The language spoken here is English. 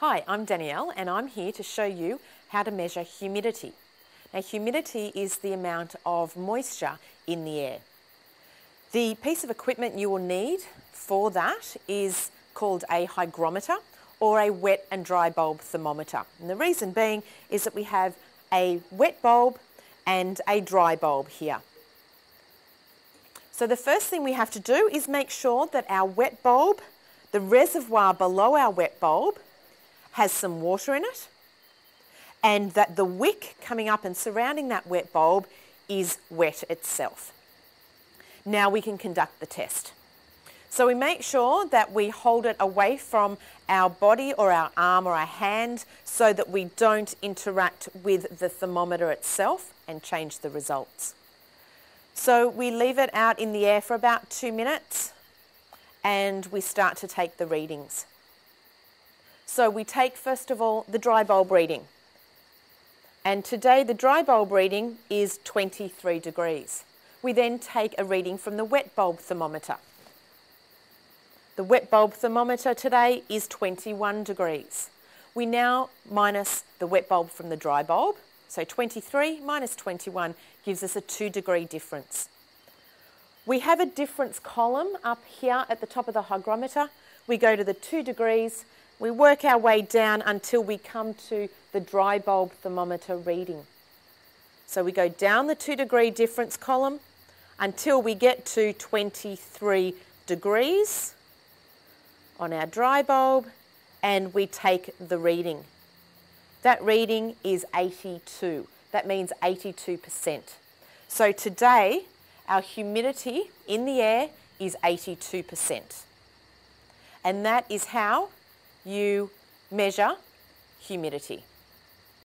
Hi, I'm Danielle and I'm here to show you how to measure humidity. Now, humidity is the amount of moisture in the air. The piece of equipment you will need for that is called a hygrometer or a wet and dry bulb thermometer. And the reason being is that we have a wet bulb and a dry bulb here. So the first thing we have to do is make sure that our wet bulb, the reservoir below our wet bulb, has some water in it, and that the wick coming up and surrounding that wet bulb is wet itself. Now we can conduct the test. So we make sure that we hold it away from our body or our arm or our hand so that we don't interact with the thermometer itself and change the results. So we leave it out in the air for about 2 minutes and we start to take the readings. So we take, first of all, the dry bulb reading. And today the dry bulb reading is 23 degrees. We then take a reading from the wet bulb thermometer. The wet bulb thermometer today is 21 degrees. We now minus the wet bulb from the dry bulb. So 23 minus 21 gives us a 2 degree difference. We have a difference column up here at the top of the hygrometer. We go to the 2 degrees. We work our way down until we come to the dry bulb thermometer reading. So we go down the 2 degree difference column until we get to 23 degrees on our dry bulb, and we take the reading. That reading is 82. That means 82%. So today our humidity in the air is 82%. And that is how you measure humidity.